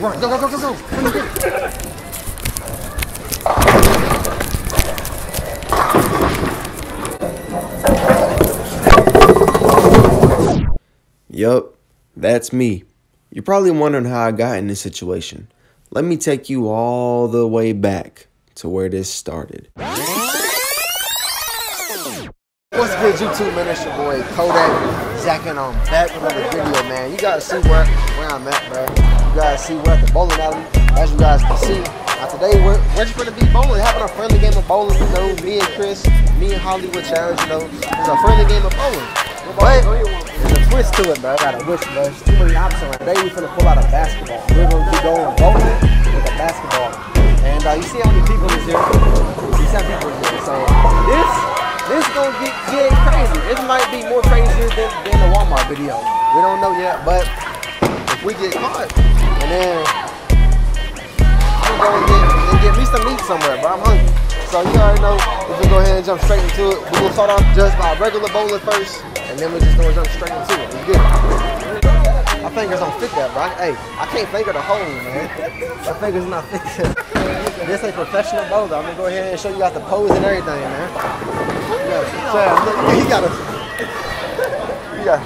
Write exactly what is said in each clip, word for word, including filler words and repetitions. Run, go, go, go, go, go. Come here, get it. Yup, that's me. You're probably wondering how I got in this situation. Let me take you all the way back to where this started. What's good, YouTube, man? It's your boy Kodak Zach, and I'm back with another video, man. You gotta see where, where I'm at, bro. You gotta see where at the bowling alley, as you guys can see. Now today we're, we're just gonna be bowling, having a friendly game of bowling. You know, me and Chris, me and Hollywood Challenge. You know, it's a friendly game of bowling. But there's a twist to it, bro. I got a wish, bro. There's too many options. Today we're gonna pull out a basketball. We're gonna be going bowling with a basketball. And uh, you see how many people is here? You see how many people is here. So this, this is gonna get, get crazy. It might be more crazier than, than the Walmart video. We don't know yet, but if we get caught, and then we're gonna get, and get me some meat somewhere, bro. I'm hungry. So you already know, if we go ahead and jump straight into it, we're gonna start off just by regular bowling first. And then we're just going to jump straight into it. It's good. My fingers don't fit that, bro. Hey, I can't finger the hole, man. My fingers not fit that. This ain't professional bowler. I'm going to go ahead and show you how to pose and everything, man. Yeah, so, look, he got a... Yeah.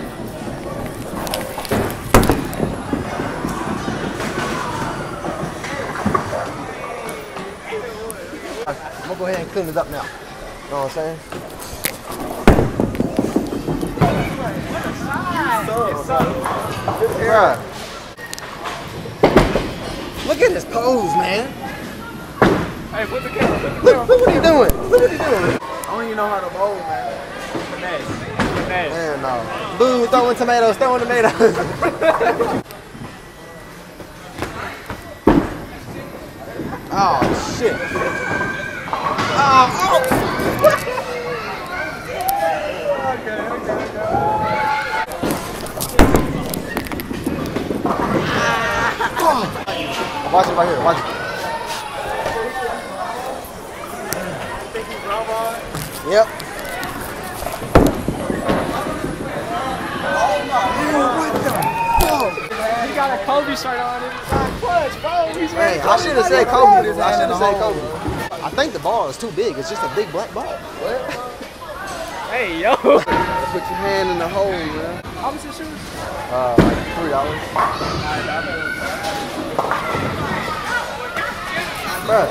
I'm going to go ahead and clean it up now. You know what I'm saying? So, so. Look at his pose, man. Hey, put the camera. Look, look what he's doing. Look what he's doing. I don't even know how to bowl, man. Finesse. Finesse. Man, no. Boo, throwing tomatoes, throwing tomatoes. Oh, shit. Oh, oh. Watch it right here, watch it. Yep. Oh my god, what the fuck? He got a Kobe shirt on him. Clutch, bro. He's ready. Hey, I should have said Kobe. This. I should have said Kobe. I think the ball is too big. It's just a big black ball. What? Hey, yo. Put your hand in the hole, man. How much is your shoes? Uh, like three dollars. Bro, I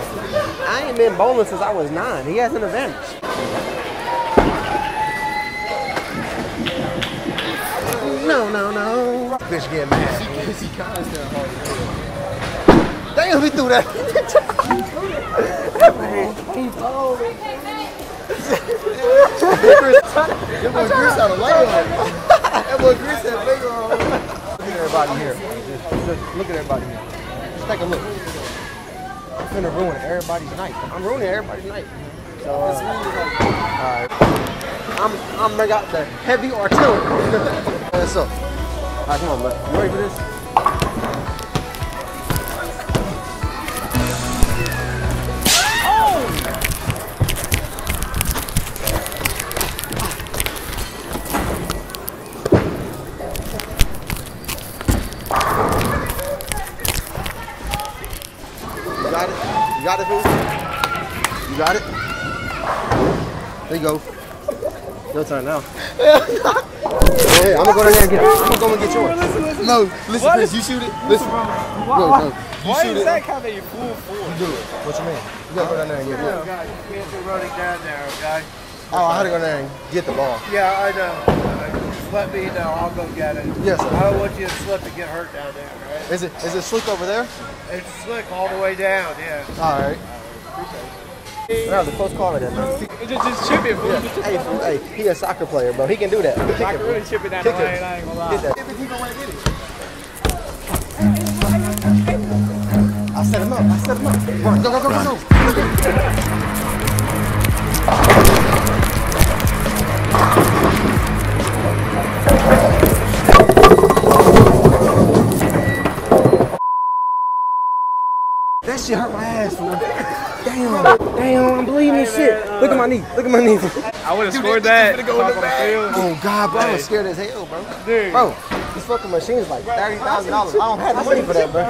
ain't been bowling since I was nine. He has an advantage. No, no, no. Bitch get mad. Damn, he threw that. That boy Chris had a light on. That boy Chris had a finger on. Look at everybody here. Just look at everybody here. Just take a look. I'm gonna ruin everybody's night. I'm ruining everybody's night. So, uh, alright. I'm, I'm, I got the heavy artillery. What's up? Alright, come on, bud. You ready for this? You got it, dude? You got it? There you go. Your turn now. Yeah, I'm gonna go down there and get it. I'm gonna go and get yours. Listen, listen. No, listen, Chris, you shoot it. Listen. Why, no, no. You why shoot is it. That kind of you fool for? You do it. What you mean? You gotta go down there and get it. Oh, God, you can't do running down there, okay? Oh, I had to go down there and get the ball. Yeah, I know. Just let me know. I'll go get it. Yes, sir. I don't want you to slip and get hurt down there, right? Is it, is it slick over there? It's slick all the way down, yeah. All right. Appreciate it. That was a close call to that, man. Just, just chip it, fool. Yeah. Hey, fool, hey, he a soccer player, bro. He can do that. He can really chip it down the lane, I ain't gonna lie. Hit that. He gonna win it. I set him up, I set him up. Run, go, go, go, go, go. That shit hurt my ass, man. Damn, damn, I'm bleeding this shit. Look at my knee, look at my knee. I would have scored that. Go oh God, bro, I was scared as hell, bro. Dude. Bro, this fucking machine's like thirty thousand dollars. I don't have the money for that, bro.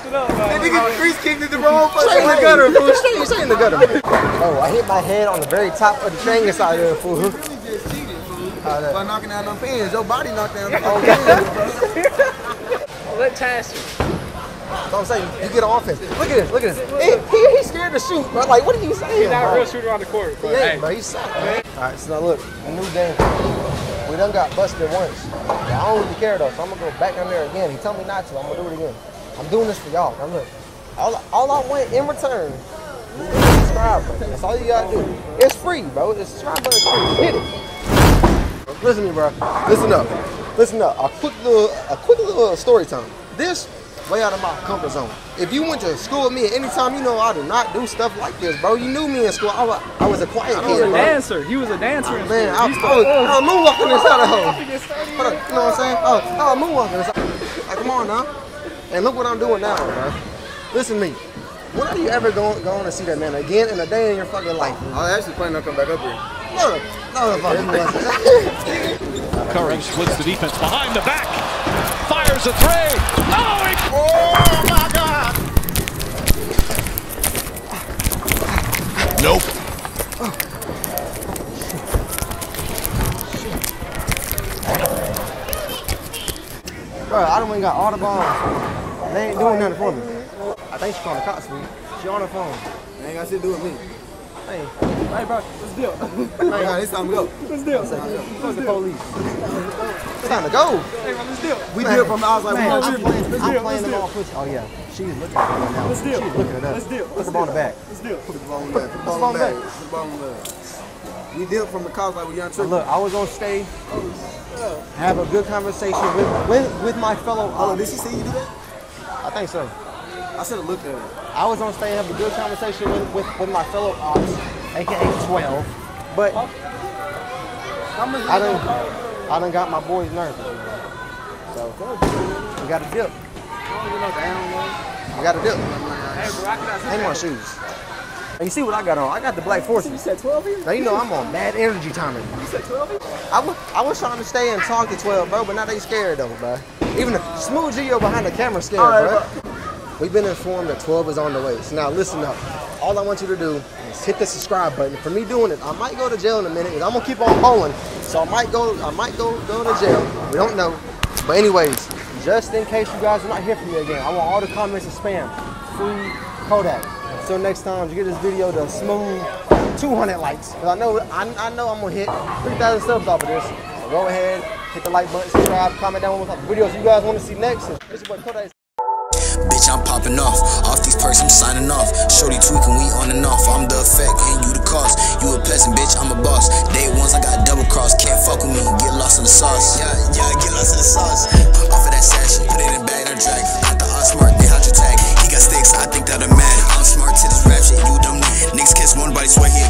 switching up. That nigga Grease kicked in the wrong foot. Straight in the gutter, fool. Straight, straight in the gutter. Oh, I hit my head on the very top of the train inside there, fool. You really just cheated, fool. By knocking down them pins. Your body knocked down them pins, bro. What task? So I'm saying, you get off him. Look at this, look at this. He, he, he's scared to shoot, bro. Like, what are you saying? He's not a real shooter on the court, but yeah, hey. Bro, he's suck, man. All right, so now look, a new game. We done got busted once. I don't really care, though, so I'm going to go back down there again. He told me not to. I'm going to do it again. I'm doing this for y'all. Now, look, all, all I want in return is subscribe, bro. That's all you got to do. It's free, bro. The subscribe button is free. Hit it. Listen to me, bro. Listen up. Listen up. A quick little, a quick little story time. This way out of my comfort zone. If you went to school with me at any time, you know I do not do stuff like this, bro. You knew me in school. I was, I was a quiet kid. He was a dancer. He was a dancer in school. Man, I was moonwalking inside of home. You know what I'm saying? I was moonwalking inside. Like, come on now. And look what I'm doing now, bro. Listen to me. When are you ever going, going to see that man again in a day in your fucking life? I actually plan on coming back up here. No, no, no. Curry splits the defense behind the back. Fires a three. Oh, he oh my God! Nope. Oh. Shit. Bro, I don't even got all the balls. They ain't doing nothing for me. I think she's calling the cops for me. She on her phone. They ain't got shit to do with me. Hey, hey, bro, let's deal. Hey, right, it's time to go. Let's deal. Let's go. The police. It's time to go. Hey, bro, let's deal. We man, deal from the outside. Man, I'm, I'm playing, I'm deal, playing the ball pussy. Oh, yeah. She's looking at me right now. Let's deal. She's looking at us. Let's deal. Put the ball in the back. Let's deal. Put the ball in the back. Put the ball in the back. Put the ball in the back. We deal from the cops like we young children. Look, I was going to stay, have a good conversation with, with, with my fellow. Hold on, did she see you do that? I think so. I should have looked at it. I was on stage having a good conversation with, with, with my fellow ops, aka twelve, but I done, I done got my boys nervous. So, we got a dip. We got a dip. Ain't my shoes. And you see what I got on. I got the Black Forces. You said twelve here? Now you know I'm on mad energy timing. You said twelve here? I was, I was trying to stay and talk to twelve, bro, but now they scared though, bro. Even the smooth Gio behind the camera scared, right, bro. bro. We've been informed that twelve is on the way. So now listen up. All I want you to do is hit the subscribe button. For me doing it, I might go to jail in a minute, and I'm gonna keep on bowling. So I might go, I might go go to jail. We don't know. But anyways, just in case you guys are not here for me again, I want all the comments and spam. Free Kodak. So next time you get this video to smooth two hundred likes. Cause I know I, I know I'm gonna hit three thousand subs off of this. So go ahead, hit the like button, subscribe, comment down what type of videos you guys want to see next. This is what Kodak. Bitch, I'm popping off, off these perks, I'm signing off. Shorty tweaking, we on and off. I'm the effect and you the cause. You a peasant, bitch, I'm a boss. Day ones, I got double cross. Can't fuck with me, get lost in the sauce. Yeah, yeah, get lost in the sauce. Off of that sash, put it in bag, no drag. Got the smart, they hot your tag. He got sticks, I think that I'm mad. I'm smart to this rap shit, you dumb niggas. Niggas catch one body, swear here.